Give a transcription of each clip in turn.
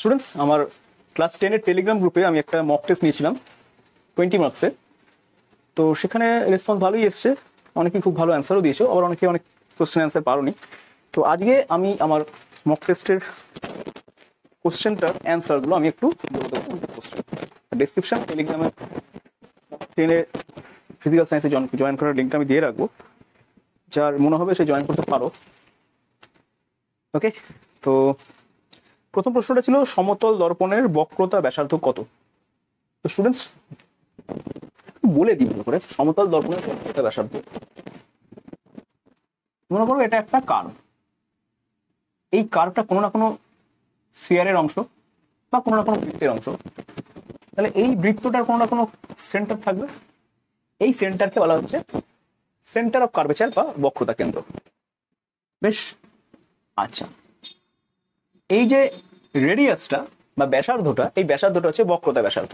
Students আমার class 10 এর Telegram গ্রুপে আমি একটা মক টেস্ট নিয়েছিলাম 20 মার্কসের তো সেখানে রেসপন্স ভালোই এসেছে অনেকেই খুব ভালো অ্যানসারও দিয়েছো আবার অনেকেই অনেক প্রশ্ন অ্যানসার পারোনি তো আজকে আমি আমার মক টেস্টের কোশ্চেনটার অ্যানসারগুলো আমি একটু বলে দেব পোস্টে ডেসক্রিপশন টেলিগ্রামে 10 এর ফিজিক্যাল সায়েন্সে জয়েন করার লিংকটা আমি দিয়ে রাখবো যার মনে হবে সে জয়েন করতে পারো ওকে তো প্রথম প্রশ্নটা ছিল সমতল দর্পণের বক্রতা ব্যাসার্ধ কত তো স্টুডেন্টস বলে দিই করে সমতল দর্পণের বক্রতা ব্যাসার্ধ মনে করো এটা একটা কার্ভ এই কার্ভটা কোনো না কোনো স্ফিয়ারের অংশ বা কোনো না কোনো বৃত্তের অংশ তাহলে এই বৃত্তটার কোনো না কোনো সেন্টার থাকবে এই সেন্টারকে বলা হচ্ছে সেন্টার অফ কার্ভেচার বা বক্রতা কেন্দ্র বেশ আচ্ছা এই যে রেডিয়াসটা বা ব্যাসার্ধটা এই ব্যাসার্ধটা হচ্ছে বক্রতা ব্যাসার্ধ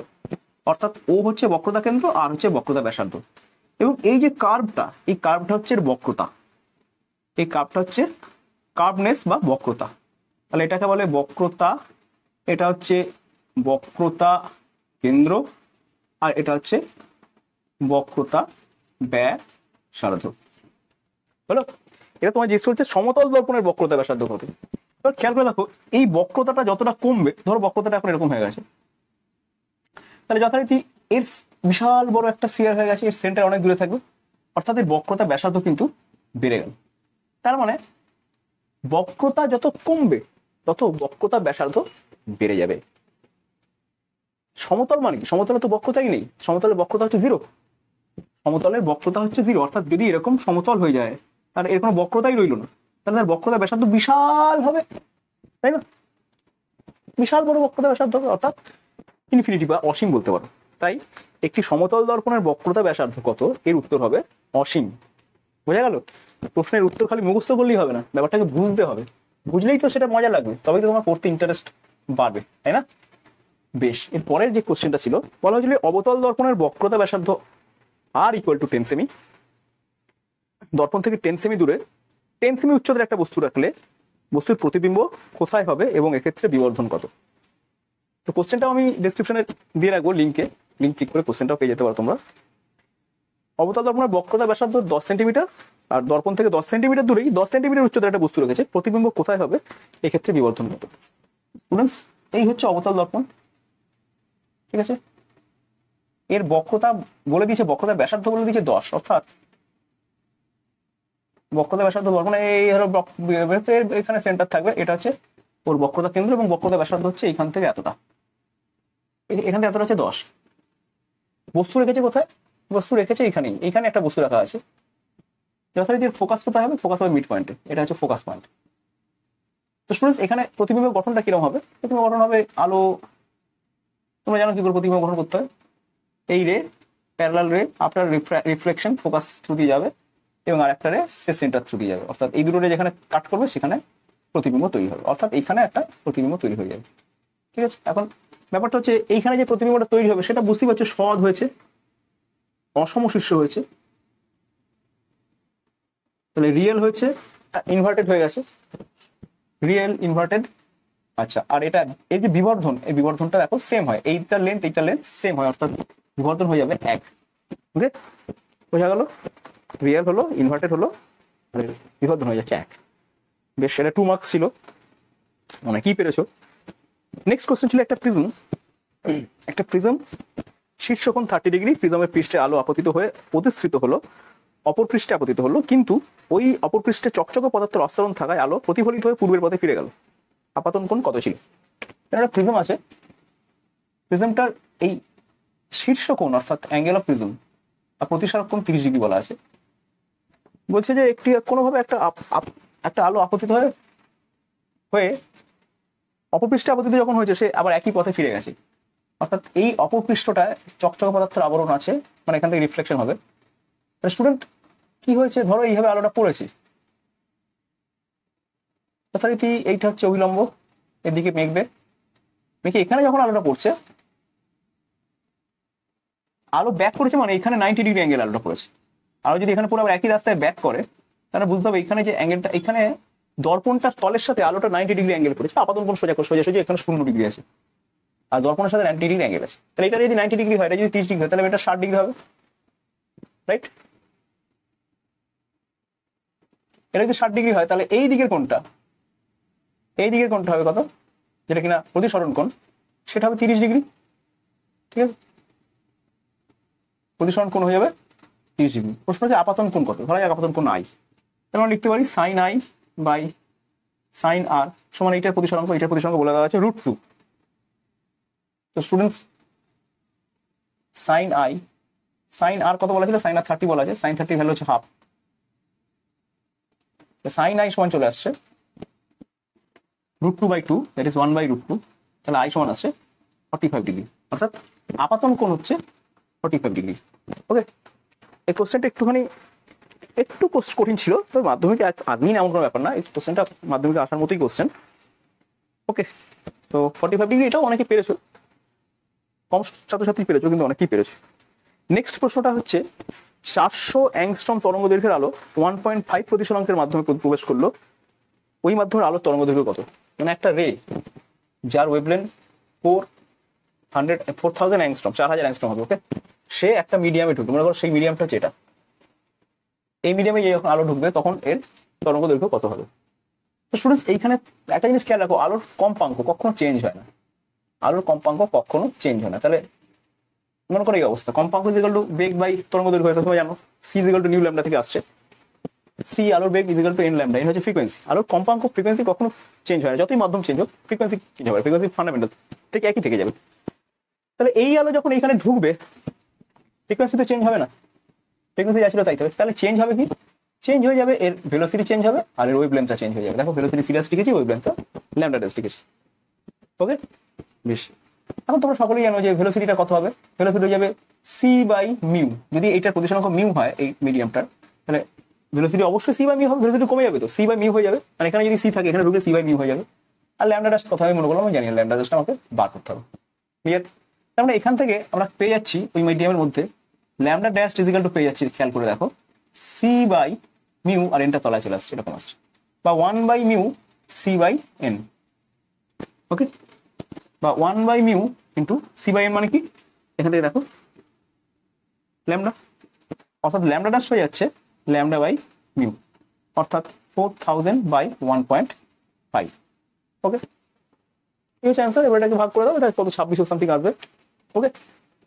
অর্থাৎ ও হচ্ছে বক্রতা কেন্দ্র আর হচ্ছে বক্রতা ব্যাসার্ধ এবং এই যে কার্ভটা এই কার্ভটা হচ্ছে বক্রতা এই কার্ভটা হচ্ছে কার্ভনেস বা বক্রতা তাহলে এটাকে বলে বক্রতা এটা হচ্ছে বক্রতা কেন্দ্র আর এটা হচ্ছে বক্রতা ব্যাসার্ধ বলো এটা তোমার জিজ্ঞেস করছে সমতল দর্পণের বক্রতা ব্যাসার্ধ কত এবার খেয়াল করে দেখো এই বক্রতাটা যতটা কমবে ধরো বক্রতাটা এখন এরকম হয়ে গেছে তাহলে যথারীতি এর বিশাল বড় একটা স্ফিয়ার হয়ে গেছে এর সেন্টার অনেক দূরে থাকবে অর্থাৎ এর বক্রতা ব্যাসার্ধ কিন্তু বেড়ে গেল তার মানে বক্রতা যত কমবে তত বক্রতা ব্যাসার্ধ বেড়ে যাবে সমতল মানে কি সমতলে তো বক্রতাই নেই সমতলের বক্রতা হচ্ছে জিরো সমতলের বক্রতা হচ্ছে জিরো অর্থাৎ যদি এরকম সমতল হয়ে যায় তাহলে এর কোনো বক্রতাই রইল না তাহলে তার বক্রতা ব্যাসার্ধ বিশাল হবে তাই না বিশাল বড় বক্রতা ব্যাসার্ধ হবে অর্থাৎ ইনফিনিটি বা অসীম বলতে পারো তাই একটি সমতল দর্পণের বক্রতা ব্যাসার্ধ কত এর উত্তর হবে অসীম বোঝা গেল প্রশ্নের উত্তর খালি মুখস্থ করলেই হবে না ব্যাপারটাকে বুঝতে হবে বুঝলেই তো সেটা মজা লাগবে তবেই তো তোমার পড়তে ইন্টারেস্ট বাড়বে তাই না বেশ এর পরের যে কোশ্চেনটা ছিল বলা হয়েছিল অবতল দর্পণের বক্রতা ব্যাসার্ধ আর ইকুয়াল টু 10 সেমি দর্পণ থেকে 10 সেমি দূরে 10 সেমি উচ্চতার একটা বস্তু রাখলে বস্তুর প্রতিবিম্ব কোথায় হবে এবং এক্ষেত্রে বিবর্ধন কত তো কোশ্চেনটাও আমি ডেসক্রিপশনে দিয়ে রাখবো লিঙ্কে লিঙ্ক ক্লিক করে কোশ্চেনটাও পেয়ে যেতে পারো তোমরা অবতল দর্পণের বক্রতা ব্যাসার্ধ 10 সেন্টিমিটার আর দর্পণ থেকে 10 সেন্টিমিটার দূরেই 10 সেন্টিমিটার উচ্চতার একটা বস্তু রেখেছে প্রতিবিম্ব কোথায় হবে এক্ষেত্রে বিবর্ধন কত স্টুডেন্টস এই হচ্ছে অবতল দর্পণ ঠিক আছে এর বক্রতা বলে দিয়েছে বক্রতা ব্যাসার্ধ বলে দিয়েছে 10 অর্থাৎ বক্রতা ব্যাসার্ধ বর্গ মানে এই ধরো এখানে সেন্টার থাকবে এটা হচ্ছে ওর বক্রতা কেন্দ্র এবং বক্রতা ব্যাসার্ধ হচ্ছে এখান থেকে এতটা এখান থেকে এতটা হচ্ছে 10 বস্তু রেখেছে কোথায় বস্তু রেখেছে এখানেই এখানে একটা বস্তু রাখা আছে যথারীতি ফোকাস কোথায় হবে ফোকাস হবে মিড পয়েন্টে এটা হচ্ছে ফোকাস পয়েন্ট তো স্টুডেন্টস এখানে প্রতিবিম্বের গঠনটা কিরকম হবে প্রতিবিম্ব গঠন হবে আলো তোমরা জানো কি করে প্রতিবিম্ব গঠন করতে হয় এই রে প্যারালাল রে আফটার রিফ্লেকশন ফোকাস থ্রু দিয়ে যাবে এবং আর একটা রে সে সেন্টার থ্রু দিয়ে যাবে অর্থাৎ এই দুটো রে যেখানে কাট করবে সেখানে প্রতিবিম্ব তৈরি হবে অর্থাৎ এইখানে একটা প্রতিবিম্ব তৈরি হয়ে যাবে ঠিক আছে এখন ব্যাপারটা হচ্ছে এইখানে যে প্রতিবিম্বটা তৈরি হবে সেটা বুঝতেই পারছো সদ হয়েছে অসমশীর্ষ হয়েছে তাহলে রিয়েল হয়েছে ইনভার্টেড হয়ে গেছে রিয়েল ইনভার্টেড আচ্ছা আর এটা এই যে বিবর্ধন এই বিবর্ধনটা দেখো সেম হয় এইটা লেন্থ সেম হয় অর্থাৎ বিবর্ধন হয়ে যাবে এক ওকে বোঝা গেল রিয়েল হলো ইনভার্টেড হলো বিবর্ধন হয়ে যাচ্ছে এক বেশ এটা 2 মার্কস ছিল মানে কি পেরেছো নেক্সট কোশ্চেন ছিল একটা প্রিজম শীর্ষকোণ 30 ডিগ্রি প্রিজমের পৃষ্ঠে আলো আপতিত হয়ে প্রতিসৃত হলো অপর পৃষ্ঠে আপতিত হলো কিন্তু ওই অপর পৃষ্ঠে চকচকে পদার্থের অস্তরণ থাকায় আলো প্রতিফলিত হয়ে পূর্বের পথে ফিরে গেল আপাতন কোণ কত ছিল একটা প্রিজম আছে প্রিজমটার এই শীর্ষকোণ অর্থাৎ অ্যাঙ্গেল অফ প্রিজম আর প্রতিসারক কোণ 30 ডিগ্রি বলা আছে বলছে যে একটি কোনোভাবে একটা আলো আপতিত হয়ে অপপৃষ্ঠে আপতিত যখন হয়েছে সে আবার একই পথে ফিরে গেছে অর্থাৎ এই অপপৃষ্ঠটায় চকচকে পদার্থের আবরণ আছে মানে এখান থেকে রিফ্লেকশন হবে স্টুডেন্ট কি হয়েছে ধরো এইভাবে আলোটা পড়েছে যথারীতি এইটা হচ্ছে অবিলম্ব এদিকে মেঘবে মেঘে এখানে যখন আলোটা পড়ছে আলো ব্যাক করেছে মানে এখানে 90 ডিগ্রি অ্যাঙ্গেল আলোটা পড়েছে আলো যদি এখানে পুরো আবার একই রাস্তায় ব্যাক করে তাহলে বুঝতে হবে এখানে যে অ্যাঙ্গেলটা এখানে দর্পণটার তলের সাথে আলোটা 90 ডিগ্রি অ্যাঙ্গেল করেছে, আপাতন কোণ সোজা এখানে 0 ডিগ্রি আছে, আর দর্পণের সাথে 90 ডিগ্রি অ্যাঙ্গেল আছে। তাহলে এটা যদি 90 ডিগ্রি হয়, এটা যদি 30 ডিগ্রি হয়, তাহলে এটা 60 ডিগ্রি হবে, রাইট? এটা যদি 60 ডিগ্রি হয় তাহলে এই দিকের কোণটা, এই দিকের কোণটা হবে কত, যেটা কিনা প্রতিসরণ কোণ, সেটা হবে 30 ডিগ্রি। ঠিক আছে, প্রতিসরণ কোণ হয়ে যাবে 30 ডিগ্রি। প্রশ্ন হচ্ছে আপাতন কোণ কত? ধরা যাক আপাতন কোণ আই, তাহলে আমরা লিখতে পারি সাইন আই বাই সাইন আর সমান এইটার প্রতিসরাঙ্ক, এইটার প্রতিসরাঙ্ক বলে দেওয়া আছে √2। তো স্টুডেন্টস সাইন আই, সাইন আর কত বলা ছিল? সাইন আর 30 বলা আছে, সাইন 30 ভ্যালু হচ্ছে হাফ। সাইন আই সমান চলে আসছে √2/2, দ্যাট ইজ 1/√2, তাহলে আই সমান আসছে 45 ডিগ্রি, অর্থাৎ আপাতন কোণ হচ্ছে 45 ডিগ্রি। ওকে, এই কোশ্চেনটা একটু কঠিন ছিল, তবে মাধ্যমিকে আদমিন এমন কোনো ব্যাপার না, এই কোশ্চেনটা মাধ্যমিকে আসার মতোই কোশ্চেন। ওকে, তো 45 ডিগ্রি এটাও অনেকে পেরেছো, কম ছাত্রছাত্রী পেরেছো, কিন্তু অনেকেই পেরেছো। নেক্সট প্রশ্নটা হচ্ছে 400 অ্যাংস্ট্রম তরঙ্গ দৈর্ঘ্যের আলো 1.5 প্রতিসরাঙ্কের মাধ্যমে প্রবেশ করলো, ওই মাধ্যমের আলোর তরঙ্গ দৈর্ঘ্য কত? মানে একটা রে যার ওয়েভলেন্থ 4000 অ্যাংস্ট্রম, 4000 অ্যাংস্ট্রম হবে, ওকে, সে একটা মিডিয়ামে ঢুকবে। মনে করো সেই মিডিয়ামটা হচ্ছে এটা, এই মিডিয়ামে যখন আলো ঢুকবে তখন এর তরঙ্গ দৈর্ঘ্য কত হবে? তো স্টুডেন্টস এইখানে একটা জিনিস খেয়াল রাখো, আলোর কম্পাঙ্ক কখনো চেঞ্জ হয় না, আলোর কম্পাঙ্ক কখনো চেঞ্জ হয় না। তাহলে মনে করো এই অবস্থা, কম্পাঙ্ক ইজ ইকুয়াল টু বেগ বাই তরঙ্গ দৈর্ঘ্য, এটা তোমরা জানো, C is equal to nu lambda থেকে আসছে, সি আলোর বেগ is equal to N lambda, N হচ্ছে ফ্রিকোয়েন্সি। আলোর কম্পাঙ্ক ফ্রিকোয়েন্সি কখনো চেঞ্জ হয় না, যতই মাধ্যম চেঞ্জ হোক ফ্রিকোয়েন্সি চেঞ্জ হবে, ফ্রিকোয়েন্সি ফান্ডামেন্টাল ঠিক একই থেকে যাবে। তাহলে এই আলো যখন এইখানে ঢুকবে ফ্রিকোয়েন্সি তো চেঞ্জ হবে না, ফ্রিকোয়েন্সি যা ছিল তাই থাকবে, তাহলে চেঞ্জ হবে কি? চেঞ্জ হয়ে যাবে এর ভেলোসিটি, চেঞ্জ হবে আর এর ওয়েভলেন্থটা চেঞ্জ হয়ে যাবে। দেখো ভেলোসিটি সিরিয়াস ঠিক আছে, ওয়েভলেন্থটা ল্যামডা ঠিক আছে, ওকে বেশ। এখন তোমরা সকলেই জানো যে ভেলোসিটিটা কত হবে, ভেলোসিটি হয়ে যাবে সি বাই মিউ, যদি এইটার প্রতিসরাঙ্ক মিউ হয় এই মিডিয়ামটার, তাহলে ভেলোসিটি অবশ্যই সি বাই মিউ হবে, ভেলোসিটি কমে যাবে তো সি বাই মিউ হয়ে যাবে, মানে এখানে যদি সি থাকে এখানে ঢুকলে সি বাই মিউ হয়ে যাবে। আর ল্যামডা ড্যাশ কথা আমি মনে করলাম, আমি জানি ল্যামডা ড্যাশটা আমাকে বার করতে হবে, ক্লিয়ার? তাহলে এখান থেকে আমরা পেয়ে যাচ্ছি ওই মিডিয়ামের মধ্যে lambda dash is equal to পেয়ে যাচ্ছি, খেয়াল করে দেখো সি বাই মিউ আর এনটা তলায় চলে আসছে, এরকম আসছে, বা 1/μ সি বাই এন, ওকে, বা 1/μ ইন্টু সি বাই এন, মানে কি এখান থেকে দেখো ল্যামডা, অর্থাৎ ল্যামডা ড্যাশ হয়ে যাচ্ছে ল্যামডা বাই মিউ, অর্থাৎ 4000/1.5, ওকে, এই হচ্ছে অ্যান্সার। এবার এটাকে ভাগ করে দাও, এটা কত 26 সামথিং আসবে, ওকে।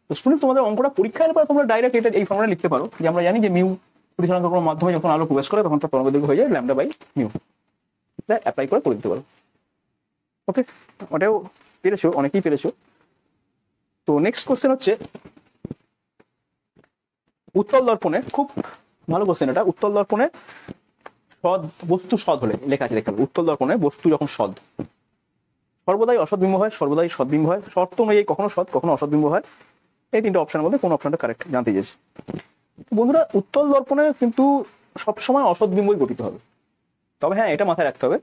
তো স্টুডেন্ট তোমাদের অঙ্কটা পরীক্ষা এলে পরে তোমরা ডাইরেক্ট এটা এই ফর্মটা লিখতে পারো, যে আমরা জানি যে মিউ প্রতিসরাঙ্ক কোণের মাধ্যমে যখন আলো প্রবেশ করে তখন তার তরঙ্গ দৈর্ঘ্য হয়ে যায় ল্যামডা বাই মিউ, এটা অ্যাপ্লাই করে দিতে পারো, ওকে। ওটাও পেরেছো, অনেকেই পেরেছো। তো নেক্সট কোশ্চেন হচ্ছে উত্তল দর্পণে, খুব ভালো কোশ্চেন এটা, উত্তল দর্পণে সদ বস্তু সদ হলে, লেখা আছে লেখা, উত্তল দর্পণে বস্তু যখন সদ, সর্বদাই অসদ্বিম্ব হয়, সর্বদাই সদ্বিম্ব হয়, শর্ত অনুযায়ী কখনো সদ কখনো অসদ্বিম্ব হয়, এই তিনটা অপশনের মধ্যে কোন অপশনটা কারেক্ট জানতে চাইছে বন্ধুরা। উত্তল দর্পণে কিন্তু সবসময় অসদ্বিম্বই গঠিত হবে, তবে হ্যাঁ এটা মাথায় রাখতে হবে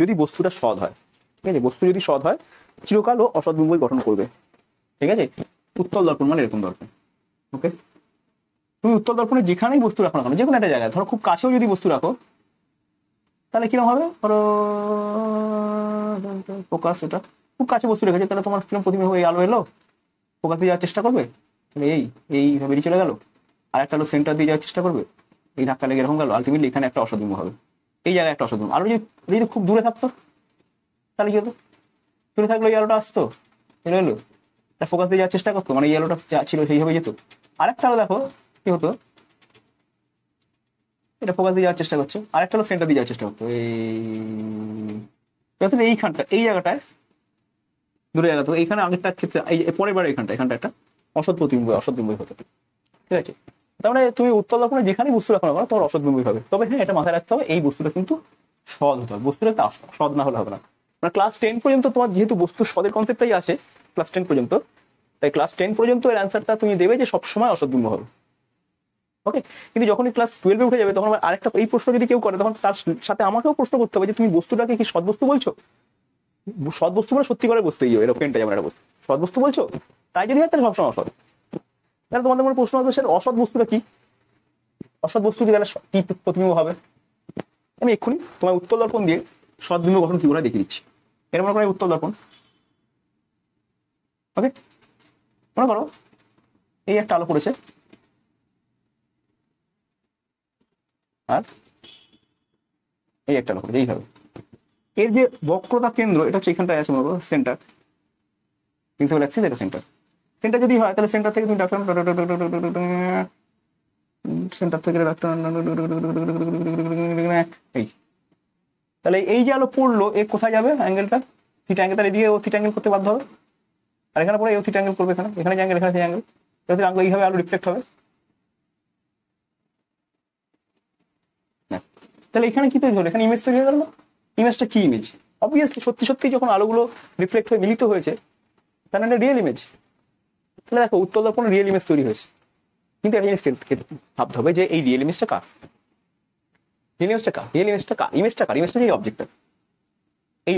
যদি বস্তুটা সদ হয়, ঠিক আছে, বস্তু যদি সদ হয় চিরকাল ও অসদ্বিম্বই গঠন করবে, ঠিক আছে। উত্তল দর্পণ মানে এরকম দর্পণ, ওকে। তুমি উত্তল দর্পণে যেখানেই বস্তু রাখো না কেন, যে কোনো একটা জায়গায় ধরো খুব কাছেও যদি বস্তু রাখো তাহলে কিরকম হবে, ধরো ফোকাস, এটা খুব কাছে বস্তু রেখেছে তাহলে তোমার কিরকম প্রতিবিম্ব হয়ে আলো এলো, ফোকাস দিয়ে যাওয়ার চেষ্টা করবে, তাহলে এইভাবে চলে গেল, আর একটা হলো সেন্টার দিয়ে যাওয়ার চেষ্টা করবে, এই ধাক্কা লেগে এরকম গেল, আলটিমেটলি এখানে একটা অসদ্বিম্ব হবে, এই জায়গায় একটা অসদ্বিম্ব। আলো যদি খুব দূরে থাকতো তাহলে কি হতো, দূরে থাকলে এই আলোটা আসতো, এলো এলো এটা ফোকাস দিয়ে যাওয়ার চেষ্টা করতো, মানে এই আলোটা যা ছিল সেইভাবে যেত। আরেকটা হলো দেখো কি হতো, এটা ফোকাস দিয়ে যাওয়ার চেষ্টা করছে, আরেকটা হলো সেন্টার দিয়ে যাওয়ার চেষ্টা করতো, এই এইখানটা এই জায়গাটায় দূরে জায়গা তো এইখানে আগেরটার ক্ষেত্রে এই পরের বার এখানটা, এখানটা একটা অসৎ প্রতিবিম্ব, অসদ্বিম্বই হতো, ঠিক আছে। তার মানে তুমি উত্তল দর্পণে যেখানেই বস্তু রাখো না কেন তোমার অসদ্বিম্বই হবে, তবে হ্যাঁ এটা মাথায় রাখতে হবে এই বস্তুটা কিন্তু সদ হতে হবে, বস্তুটা সদ না হলে হবে না। মানে ক্লাস 10 পর্যন্ত তোমার যেহেতু বস্তু সদের কনসেপ্টটাই আছে ক্লাস 10 পর্যন্ত, তাই ক্লাস 10 পর্যন্ত এর অ্যান্সারটা তুমি দেবে যে সবসময় অসদ্বিম্ব হবে, ওকে। কিন্তু যখনই ক্লাস 12 উঠে যাবে তখন আবার আরেকটা এই প্রশ্ন যদি কেউ করে তখন তার সাথে আমাকেও প্রশ্ন করতে হবে যে তুমি বস্তুটাকে কি সদ বস্তু বলছো, সদ বস্তু মানে সত্যি করে বস্তু, এই এরকম পেনটা যেমন একটা বস্তু সদ বস্তু বলছো, তাই যদি হয় তাহলে সবসময় অসৎ। তাহলে তোমাদের মনে প্রশ্ন আসবে স্যার অসৎ বস্তুটা কি, অসৎ বস্তু কি তাহলে কি প্রতিবিম্ব হবে, আমি এক্ষুনি তোমার উত্তল দর্পণ দিয়ে সদ্বিম্ব গঠন কি করে দেখিয়ে দিচ্ছি। এর মনে করো উত্তল দর্পণ, ওকে মনে করো এই একটা আলো পড়েছে আর এই একটা আলো পড়েছে এইভাবে। এর যে বক্রতা কেন্দ্র এটা হচ্ছে এখানটায় আছে, মনে করো সেন্টার প্রিন্সিপাল অ্যাক্সিস, এটা সেন্টার। সেন্টার যদি হয় তাহলে সেন্টার থেকে তুমি ডাক্তার সেন্টার থেকে ডাক্তার এই তাহলে এই যে আলো পড়লো এ কোথায় যাবে অ্যাঙ্গেলটা থিটা অ্যাঙ্গেল, তাহলে এদিকে ও থিটা অ্যাঙ্গেল করতে বাধ্য হবে আর এখানে পরে ও থিটা অ্যাঙ্গেল করবে, এখানে এখানে যে অ্যাঙ্গেল এখানে সেই অ্যাঙ্গেল, তাহলে অ্যাঙ্গেল এইভাবে আলো রিফ্লেক্ট হবে। তাহলে এখানে কি তৈরি হলো, এখানে ইমেজ তৈরি হয়ে গেল। ইমেজটা কি ইমেজ? অবভিয়াসলি সত্যি সত্যি যখন আলোগুলো রিফ্লেক্ট হয়ে মিলিত হয়েছে তাহলে একটা রিয়েল ইমেজ। তাহলে দেখো উত্তর দর্পণে রিয়েল ইমেজ তৈরি হয়েছে, কিন্তু একটা জিনিস ভাবতে হবে যে এই রিয়েল ইমেজটা কার, ইমেজটা যে অবজেক্টটা, এই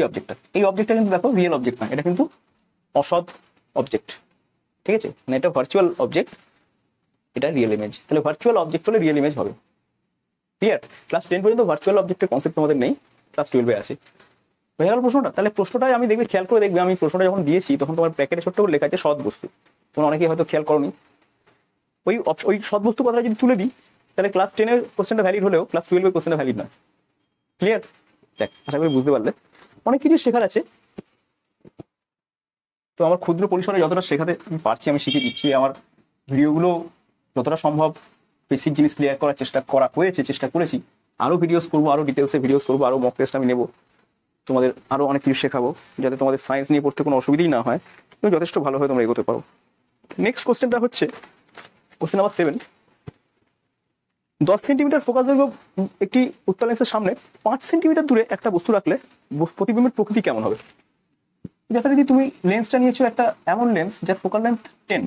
অবজেক্টটা কিন্তু দেখো রিয়েল অবজেক্ট না, এটা কিন্তু অসৎ অবজেক্ট, ঠিক আছে না, এটা ভার্চুয়াল অবজেক্ট, এটা রিয়েল ইমেজ। তাহলে ভার্চুয়াল অবজেক্ট হলে রিয়েল ইমেজ হবে। ক্লিয়ার? ক্লাস 10 পর্যন্ত ভার্চুয়াল অবজেক্টের কনসেপ্ট আমাদের নেই, ক্লাস 12 আছে। হয়ে গেল প্রশ্নটা। তাহলে প্রশ্নটাই আমি দেখবে খেয়াল করে দেখবে, আমি প্রশ্নটা যখন দিয়েছি তখন তোমার প্যাকেটে ছোট্ট করে লেখা আছে সৎ বস্তু, তোমরা অনেকেই হয়তো খেয়াল করোনি। ওই সৎ বস্তু কথাটা যদি তুলে দিই তাহলে ক্লাস 10 এর কোশ্চেনটা ভ্যালিড হলেও ক্লাস 12 এর কোশ্চেনটা ভ্যালিড নয়। ক্লিয়ার? দেখ আশা করি বুঝতে পারলে। অনেক কিছু শেখার আছে, তো আমার ক্ষুদ্র পরিসরে যতটা শেখাতে পারছি আমি শিখিয়ে দিচ্ছি। আমার ভিডিওগুলো যতটা সম্ভব বেসিক জিনিস ক্লিয়ার করার চেষ্টা করেছি। আরও ভিডিওস করবো, আরও ডিটেলসে ভিডিওস করবো, আরও মক টেস্ট আমি নেবো, তোমাদের আরও অনেক কিছু শেখাবো যাতে তোমাদের সায়েন্স নিয়ে পড়তে কোনো অসুবিধাই না হয়, তুমি যথেষ্ট ভালোভাবে তোমরা এগোতে পারো। নেক্সট কোশ্চেনটা হচ্ছে কোশ্চেন নাম্বার 7। 10 সেন্টিমিটার ফোকাস দৈর্ঘ্য একটি উত্তল লেন্সের সামনে 5 সেন্টিমিটার দূরে একটা বস্তু রাখলে প্রতিবিম্বের প্রকৃতি কেমন হবে? যথারীতি তুমি লেন্সটা নিয়েছো একটা এমন লেন্স যার ফোকাল লেন্থ 10,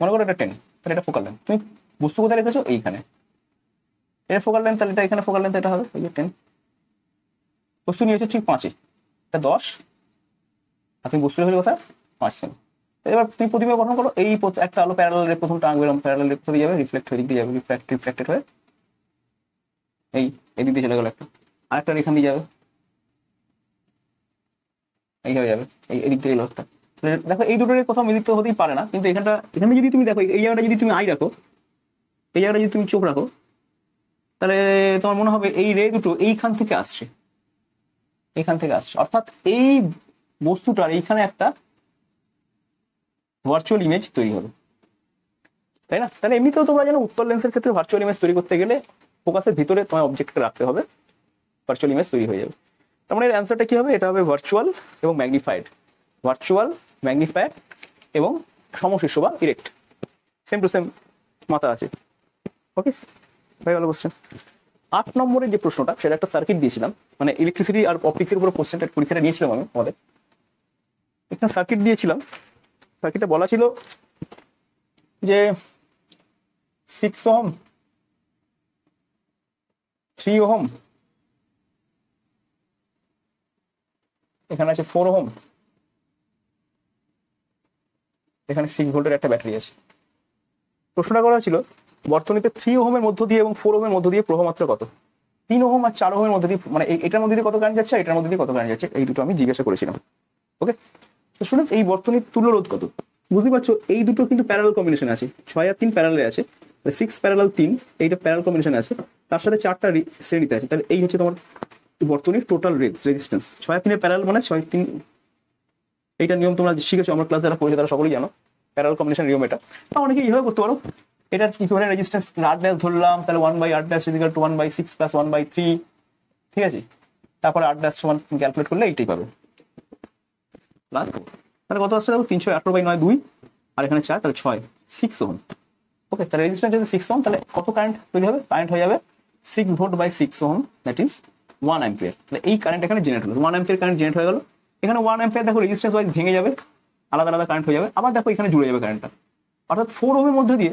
মনে করো এটা 10, তাহলে এটা ফোকাল লেন্থ। তুমি বস্তু কোথায় রেখেছো? এইখানে, এটা ফোকাল লেন্থ, তাহলে এটা এখানে ফোকাল লেন্থ, এটা হবে এই যে 10। বস্তু নিয়েছো ঠিক 5, এটা 10, আর তুমি বস্তু রেখেছো কোথায় 5 সেমি। এবার তুমি প্রতিমা গঠন করো, এই একটা আলো প্যারালাল রে প্রথমটা আঁকবে, প্যারালাল রে চলে যাবে, রিফ্লেক্ট হয়ে দিক দিয়ে যাবে, রিফ্লেক্টেড হয়ে এই এদিক দিয়ে চলে গেল একটা, আর একটা এখান দিয়ে যাবে, এইভাবে যাবে, এই এদিক দিয়ে গেল একটা। দেখো এই দুটোর কোথাও মিলিত হতেই পারে না, কিন্তু এখানটা এখানে যদি তুমি দেখো এই জায়গাটা যদি তুমি আই রাখো, এই জায়গাটা যদি তুমি চোখ রাখো, তাহলে তোমার মনে হবে এই রে দুটো এইখান থেকে আসছে, অর্থাৎ এই বস্তুটার এইখানে একটা ভার্চুয়াল ইমেজ তৈরি হবে, তাই না? তাহলে এমনিতেও তোমরা জানো উত্তল লেন্সের ক্ষেত্রে ভার্চুয়াল ইমেজ তৈরি করতে গেলে ফোকাসের ভিতরে তোমার অবজেক্টকে রাখতে হবে, ভার্চুয়াল ইমেজ তৈরি হয়ে যাবে। তার মানে এর অ্যান্সারটা কি হবে? এটা হবে ভার্চুয়াল এবং ম্যাগনিফাইড, এবং সমশীর্ষ বা ইরেক্ট, সেম টু সেম মাথা আছে। ওকে ভাই, ভালো কোশ্চেন। 8 নম্বরের যে প্রশ্নটা সেটা একটা সার্কিট দিয়েছিলাম, মানে ইলেকট্রিসিটি আর অপটিক্সের উপর কোশ্চেনটা পরীক্ষাটা নিয়েছিলাম আমি। আমাদের একটা সার্কিট দিয়েছিলাম, সার্কিটটা বলা ছিল যে 6 ওহম, 3 ওহম, এখানে আছে 4 ওহম, এখানে 6 ভোল্টের একটা ব্যাটারি আছে। প্রশ্নটা করা ছিল বর্তনীতে 3 ওহমের মধ্য দিয়ে এবং 4 ওহমের মধ্য দিয়ে প্রবাহমাত্রা কত, 3 ওহম আর 4 ওহমের মধ্য দিয়ে, মানে এটার মধ্যে দিয়ে কত কারেন্ট যাচ্ছে, এটার মধ্যে দিয়ে কত কারেন্ট যাচ্ছে, এই দুটো আমি জিজ্ঞাসা করেছিলাম। ওকে স্টুডেন্টস, এই বর্তনীর তুল্য রোধ কত? বুঝতে পারছো এই দুটো কিন্তু প্যারালাল কম্বিনেশন আছে, 6 আর 3 প্যারালে আছে, 6 প্যারালাল 3, এইটা প্যারাল কম্বিনেশন আছে, তার সাথে 4টা শ্রেণীতে আছে। তাহলে এই হচ্ছে তোমার বর্তনীর টোটাল রেজিস্ট্যান্স, 6 আর 3 প্যারাল মানে 6 আর 3। এইটা নিয়ম তোমরা শিখেছো, আমার ক্লাস যারা পড়েছে তারা সকলেই জানো প্যারাল কম্বিনেশন নিয়ম। এটা অনেকে এইভাবে করতে পারো, এটা ইকুইভ্যালেন্ট রেজিস্ট্যান্স আর ড্যাশ ধরলাম, তাহলে 1/r' = 1/6 + 1/3, ঠিক আছে, তারপরে r' ক্যালকুলেট করলে এইটাই পাবে। তাহলে কত আসছে? 318/9 2, আর এখানে 4, তাহলে 6 ওহম। ওকে, তাহলে রেজিস্ট্যান্স যদি 6 ওহম তাহলে কত কারেন্ট তৈরি হবে? কারেন্ট হয়ে যাবে 6 volt ohm, that is 1 ampere. তাহলে এই কারেন্ট এখানে জেনারেট হলো, 1 অ্যাম্পিয়ার কারেন্ট জেনারেট হয়ে গেল। এখানে 1 অ্যাম্পিয়ার দেখো রেজিস্ট্যান্স ওয়াইজ ভেঙে যাবে, আলাদা আলাদা কারেন্ট হয়ে যাবে, আবার দেখো এখানে জুড়ে যাবে কারেন্টটা, অর্থাৎ 4 ওহমের মধ্যে দিয়ে,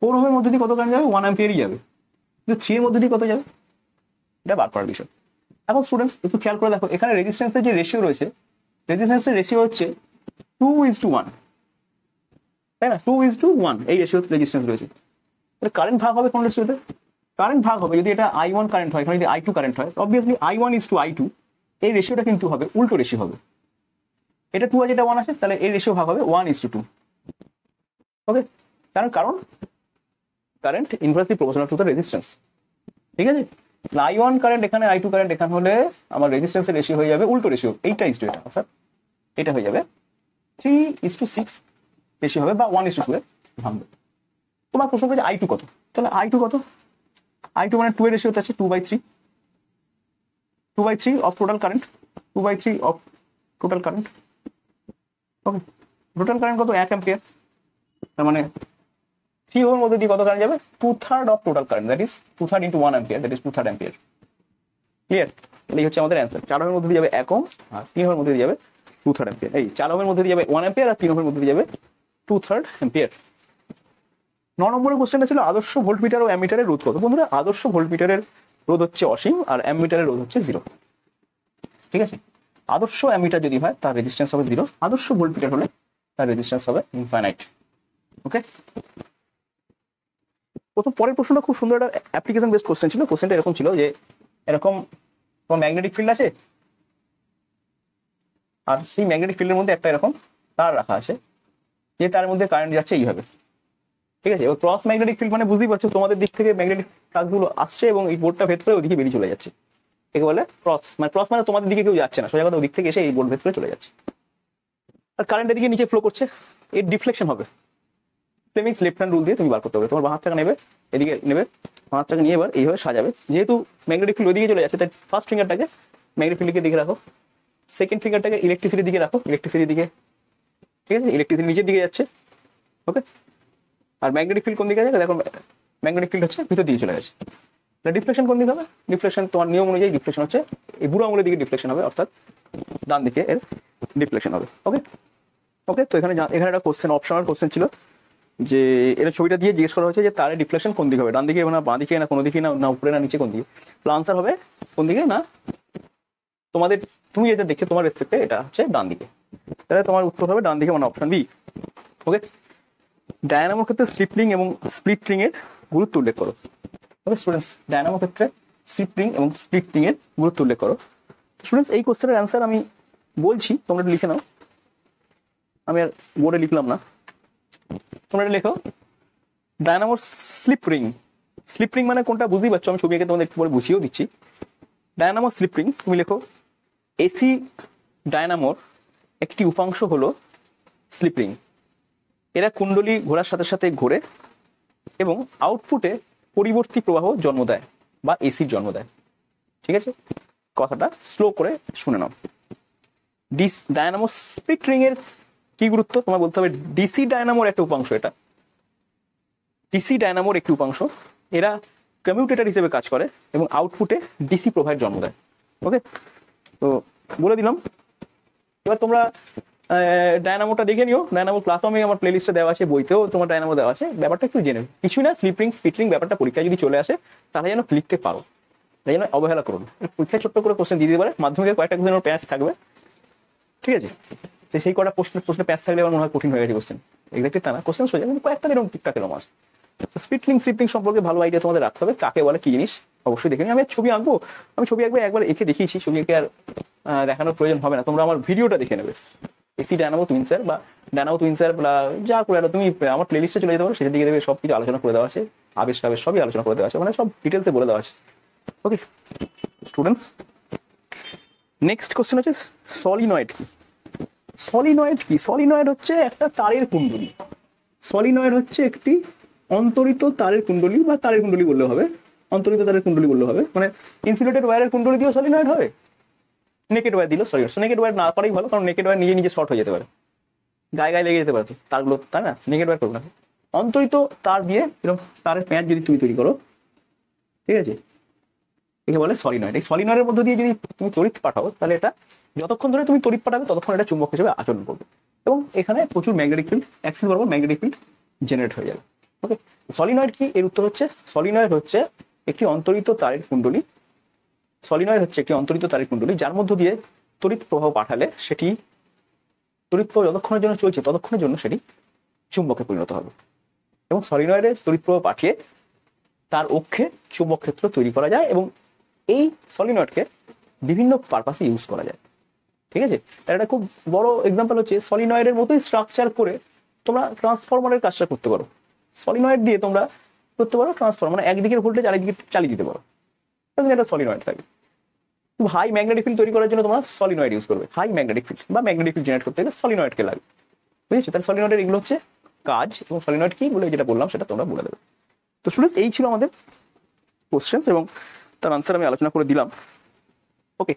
4 ওহমের মধ্যে দিয়ে কত কারেন্ট যাবে? 1 অ্যাম্পিয়ারই যাবে, কিন্তু 3 এর মধ্যে দিয়ে কত যাবে এটা বার করার বিষয়। এখন স্টুডেন্টস একটু খেয়াল করে দেখো, এখানে রেজিস্ট্যান্সের যে রেশিও রয়েছে, রেজিস্ট্যান্সের রেশিও হচ্ছে 2:1, তাই না? 2:1 এই রেশিও রেজিস্ট্যান্স রয়েছে। তাহলে কারেন্ট ভাগ হবে কোন রেশিওতে? কারেন্ট ভাগ হবে যদি এটা I1 কারেন্ট হয়, এখানে যদি I2 কারেন্ট হয়, অবভিয়াসলি I1:I2 এই রেশিওটা কিন্তু হবে, উল্টো রেশিও হবে। এটা 2 আর এটা 1 আছে, তাহলে এই রেশিও ভাগ হবে 1:2। ওকে, কারণ current inversely proportional to the resistance. ঠিক আছে, I1 কারেন্ট এখানে I2 কারেন্ট এখানে হলে আমার রেজিস্ট্যান্সের রেশিও হয়ে যাবে উল্টো রেশিও, এইটা ইজ টু এটা, অর্থাৎ এটা হয়ে যাবে 3:6 রেশিও হবে বা 1:2 এর ভাঙবে। তোমার প্রশ্ন হচ্ছে I2 কত, তাহলে I2 কত? I2 মানে 2 এর রেশিও আছে 2/3, 2/3 of total current, 2/3 of total current. Okay, total current কত? 1 অ্যাম্পিয়ার। তার মানে 3 ওহমের মধ্যে দিয়ে কত কারেন্ট যাবে? 2/3 of total current, that is 2/3 into 1 ampere, that is 2/3 ampere. Clear? এই হচ্ছে আমাদের অ্যানসার। 4 ওহমের মধ্যে দিয়ে যাবে 1 ওহম, আর 3 ওহমের মধ্যে দিয়ে যাবে 2/3 অ্যাম্পিয়ার। এই 4 ওহমের মধ্যে দিয়ে যাবে 1 অ্যাম্পিয়ার আর 3 ওহমের মধ্যে দিয়ে যাবে 2/3 অ্যাম্পিয়ার। 9 নম্বরের কোশ্চেনটা ছিল আদর্শ ভোল্টমিটার ও অ্যামিটারের রোধ কত। বন্ধুরা, আদর্শ ভোল্টমিটারের রোধ হচ্ছে অসীম আর অ্যামিটারের রোধ হচ্ছে 0। ঠিক আছে, আদর্শ অ্যামিটার যদি হয় তার রেজিস্ট্যান্স হবে 0, আদর্শ ভোল্টমিটার হলে তার রেজিস্ট্যান্স হবে ইনফাইনাইট। ওকে, প্রথম পরের প্রশ্নটা খুব সুন্দর একটা অ্যাপ্লিকেশন বেসড কোশ্চেন ছিল। কোশ্চেনটা এরকম ছিল যে এরকম তোমার ম্যাগনেটিক ফিল্ড আছে, আর সেই ম্যাগনেটিক ফিল্ডের মধ্যে একটা এরকম তার রাখা আছে, যে তার মধ্যে কারেন্ট যাচ্ছে এইভাবে। ঠিক আছে, ক্রস ম্যাগনেটিক ফিল্ড মানে বুঝতেই পারছো, তোমাদের দিক থেকে ম্যাগনেটিক ফ্লাক্সগুলো আসছে এবং এই বোর্ডটা ভেদ করে ওদিকে বেরিয়ে চলে যাচ্ছে। একে বলে ক্রস, মানে ক্রস মানে তোমাদের দিকে কেউ যাচ্ছে না, সোজা কথা ওদিক থেকে এসে এই বোর্ড ভেদ করে চলে যাচ্ছে। আর কারেন্ট এদিকে নিচে ফ্লো করছে, এর ডিফ্লেকশন হবে। ফ্লেমিংস লেফট হ্যান্ড রুল দিয়ে তুমি বার করতে হবে। তোমার বাঁ হাতটাকে নেবে, এদিকে নেবে, বাঁ হাতটাকে নিয়ে এবার এইভাবে সাজাবে। যেহেতু ম্যাগনেটিক ফিল্ড ওদিকে চলে যাচ্ছে, তাই ফার্স্ট ফিঙ্গারটাকে ম্যাগনেটিক ফিল্ডের দিকে রাখো, সেকেন্ড ফিঙ্গারটাকে ইলেকট্রিসিটির দিকে রাখো, ইলেকট্রিসিটির দিকে। ঠিক আছে, ইলেকট্রিসিটি নিচের দিকে যাচ্ছে। ওকে, আর ম্যাগনেটিক ফিল্ড কোন দিকে আছে? দেখো, ম্যাগনেটিক ফিল্ড হচ্ছে ভিতর দিকে চলে গেছে। ডিফ্লেকশন কোন দিকে হবে? ডিফ্লেকশন তোমার নিয়ম অনুযায়ী ডিফ্লেকশন হচ্ছে এই বুড়ো আঙুলের দিকে ডিফ্লেকশন হবে, অর্থাৎ ডান দিকে এর ডিফ্লেকশন হবে। ওকে, ওকে, তো এখানে একটা কোশ্চেন, অপশনাল কোশ্চেন ছিল যে এটা ছবিটা দিয়ে জিজ্ঞেস করা হয়েছে যে তারের ডিফ্লেকশন কোন দিকে হবে, ডান দিকে না বাঁ দিকে না কোনো দিকে না উপরে না নিচে, কোন দিকে। তো আনসার হবে কোন দিকে না, তোমাদের তুমি এটা দেখছো তোমার রেসপেক্টে এটা হচ্ছে ডান দিকে, তাহলে তোমার উত্তর হবে ডান দিকে, মানে অপশন বি। ওকে, ডায়নামোর ক্ষেত্রে স্লিপরিং এবং স্প্লিট রিং এর গুরুত্ব উল্লেখ করো। ওকে স্টুডেন্টস, ডায়নামোর ক্ষেত্রে স্লিপরিং এবং স্প্লিট রিং এর গুরুত্ব উল্লেখ করো। স্টুডেন্টস, এই কোশ্চেনের অ্যান্সার আমি বলছি, তোমরা লিখে নাও, আমি আর বোর্ডে লিখলাম না, তোমরা এটা লেখো। ডায়নামোর স্লিপরিং, স্লিপরিং মানে কোনটা বুঝতেই পারছো, আমি ছবি এঁকে তোমাদের একটু পরে বুঝিয়েও দিচ্ছি। ডায়নামোর স্লিপরিং, তুমি লেখো এসি ডায়নামোর একটি উপাংশ হলো স্লিপরিং, এরা কুণ্ডলী ঘোরার সাথে সাথে ঘোরে এবং আউটপুটে পরিবর্তী প্রবাহ জন্ম দেয় বা এসির জন্ম দেয়। ঠিক আছে, কথাটা স্লো করে শুনে নাও। ডায়নামো স্প্লিট রিং এর কি গুরুত্ব তোমার বলতে হবে। ডিসি ডায়নামোর একটা উপাংশ, এটা ডিসি ডায়নামোর একটি উপাংশ, এরা কমিউটেটর হিসেবে কাজ করে এবং আউটপুটে ডিসি প্রবাহের জন্ম দেয়। ওকে, তো বলে দিলাম। এবার তোমরা ডায়নামোটা দেখে নিও, ডায়নামো ক্লাস আমি আমার প্লেলিস্টে দেওয়া আছে, বইতেও তোমার ডায়নামো দেওয়া আছে। ব্যাপারটা একটু জেনে নিও, কিছুই না, স্লিপরিং স্পিটরিং ব্যাপারটা পরীক্ষায় যদি চলে আসে তাহলে যেন লিখতে পারো, তাই যেন অবহেলা করো। পরীক্ষায় ছোট্ট করে কোশ্চেন দিয়ে দিতে পারে, মাধ্যমিকের কয়েকটা কোশ্চেনের প্যাচ থাকবে। ঠিক আছে, তো সেই কটা প্রশ্নে প্যাচ থাকলে আমার মনে হয় কঠিন হয়ে গেছে কোশ্চেন, এগুলো একটি টানা কোশ্চেন সোজা, কিন্তু কয়েকটা এরকম টিকটাক এরকম আছে। স্পিটরিং স্লিপরিং সম্পর্কে ভালো আইডিয়া তোমাদের রাখতে হবে, কাকে বলে কি জিনিস অবশ্যই দেখে নিই। আমি ছবি আঁকবো, আমি ছবি আঁকবো, একবার এঁকে দেখিয়েছি, ছবি এঁকে আর দেখানোর প্রয়োজন হবে না, তোমরা আমার ভিডিওটা দেখে নেবে। এসি ডায়নামো টুইন সেল বা ডায়নামো টুইন সেল বা যা করে তুমি আমার প্লেলিস্টে চলে যেতে পারো, সেটা দিকে দেবে, সব কিছু আলোচনা করে দেওয়া আছে, আবেশ টাবেশ সবই আলোচনা করে দেওয়া আছে, মানে সব ডিটেলসে বলে দেওয়া আছে। ওকে স্টুডেন্টস, নেক্সট কোশ্চেন হচ্ছে সলিনয়েড কি? সলিনয়েড কি? সলিনয়েড হচ্ছে একটা তারের কুণ্ডলী, সলিনয়েড হচ্ছে একটি অন্তরিত তারের কুণ্ডলী বা তারের কুণ্ডলী বললে হবে, অন্তরিত তারের কুণ্ডলী বললে হবে, মানে ইনসুলেটেড ওয়্যারের কুণ্ডলী দিয়েও সলিনয়েড হবে। নেকেড ওয়্যার দিল সলিনয়েড, নেকেড ওয়্যার না করাই ভালো, কারণ নেকেড ওয়্যার নিজে নিজে শর্ট হয়ে যেতে পারে, গায়ে গায়ে লেগে যেতে পারে তারগুলো, তাই না? নেকেড ওয়্যার করবে না, অন্তরিত তার দিয়ে এরকম তারের প্যাঁচ যদি তুমি তৈরি করো, ঠিক আছে, একে বলে সলিনয়েড। এই সলিনয়েডের মধ্যে দিয়ে যদি তুমি তড়িৎ পাঠাও, তাহলে এটা যতক্ষণ ধরে তুমি তড়িৎ পাঠাবে ততক্ষণ এটা চুম্বক হিসেবে আচরণ করবে এবং এখানে প্রচুর ম্যাগনেটিক ফিল্ড, অ্যাক্সিস বরাবর ম্যাগনেটিক ফিল্ড জেনারেট হয়ে যাবে। ওকে, সলিনয়েড কি? এর উত্তর হচ্ছে সলিনয়েড হচ্ছে একটি অন্তরিত তারের কুণ্ডলী, সলিনয়েড হচ্ছে একটি অন্তরিত তারের কুণ্ডলী যার মধ্য দিয়ে তড়িৎ প্রবাহ পাঠালে সেটি, তড়িৎ প্রবাহ যতক্ষণের জন্য চলছে ততক্ষণের জন্য সেটি চুম্বকে পরিণত হবে এবং সলিনয়েডে তড়িৎ প্রবাহ পাঠিয়ে তার অক্ষে চৌম্বক ক্ষেত্র তৈরি করা যায় এবং এই সলিনয়েডকে বিভিন্ন পারপাসে ইউজ করা যায়। ঠিক আছে, তার একটা খুব বড় এক্সাম্পল হচ্ছে সলিনয়েডের মতোই স্ট্রাকচার করে তোমরা ট্রান্সফরমারের কাজটা করতে পারো। সলিনয়েড দিয়ে তোমরা করতে পারো ট্রান্সফরমার, মানে একদিকের ভোল্টেজ আরেকদিকে চালিয়ে দিতে পারো। একটা সলিনয়েড থাকে, হাই ম্যাগনেটিক ফিল্ড তৈরি করার জন্য তোমরা সলিনয়েড ইউজ করবে। হাই ম্যাগনেটিক ফিল্ড বা ম্যাগনেটিক ফিল্ড জেনারেট করতে গেলে সলিনয়েডকে লাগবে। বুঝেছো? তাহলে সলিনয়েডের এগুলো হচ্ছে কাজ, এবং সলিনয়েড কি বলে যেটা বললাম সেটা তোমরা বলে দেবে। তো স্টুডেন্টস, এই ছিল আমাদের কোশ্চেন্স এবং তার আনসার আমি আলোচনা করে দিলাম। ওকে,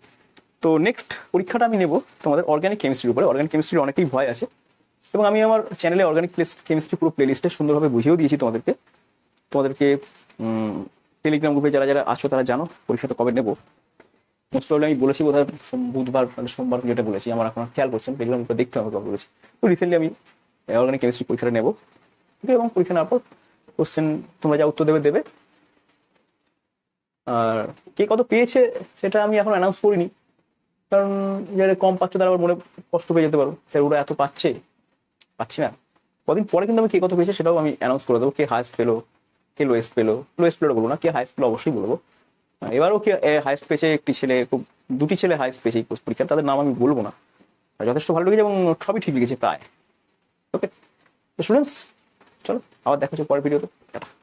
তো নেক্সট পরীক্ষাটা আমি নেব তোমাদের অর্গানিক কেমিস্ট্রির উপরে। অর্গানিক কেমিস্ট্রির অনেকেই ভয় আছে এবং আমি আমার চ্যানেলে অর্গানিক কেমিস্ট্রি পুরো প্লেলিস্টে সুন্দরভাবে বুঝিয়েও দিয়েছি তোমাদেরকে। টেলিগ্রাম গ্রুপে যারা যারা আছো তারা জানো পরীক্ষাটা কবে নেব। মোস্ট প্রবলি আমি বলেছি বোধহয় বুধবার মানে সোমবার, যেটা বলেছি আমার এখন খেয়াল করছেন, টেলিগ্রাম গ্রুপে দেখতে হবে কবে বলেছি। তো রিসেন্টলি আমি অর্গানিক কেমিস্ট্রি পরীক্ষাটা নেব, এবং পরীক্ষা নেওয়ার পর কোশ্চেন তোমরা যা উত্তর দেবে দেবে। আর কে কত পেয়েছে সেটা আমি এখন অ্যানাউন্স করিনি, কারণ যারা কম পাচ্ছে তারা আবার মনে কষ্ট পেয়ে যেতে পারো, স্যার ওরা এত পাচ্ছি না। কদিন পরে কিন্তু আমি কে কত পেয়েছে সেটাও আমি অ্যানাউন্স করে দেবো, কে হায়েস্ট পেলো কে লোয়েস্ট পেলো। লোয়েস্ট পেলো বলবো না, কে হায়েস্ট পেলো অবশ্যই বলবো। এবারও কে হায়েস্ট পেয়েছে, একটি ছেলে খুব দুটি ছেলে হায়েস্ট পেয়েছে এই পরীক্ষা, তাদের নাম আমি বলবো না, যথেষ্ট ভালো লেগেছে এবং সবই ঠিক লিখেছে প্রায়। ওকে স্টুডেন্টস, চলো আবার দেখা হচ্ছে পরের ভিডিওতে।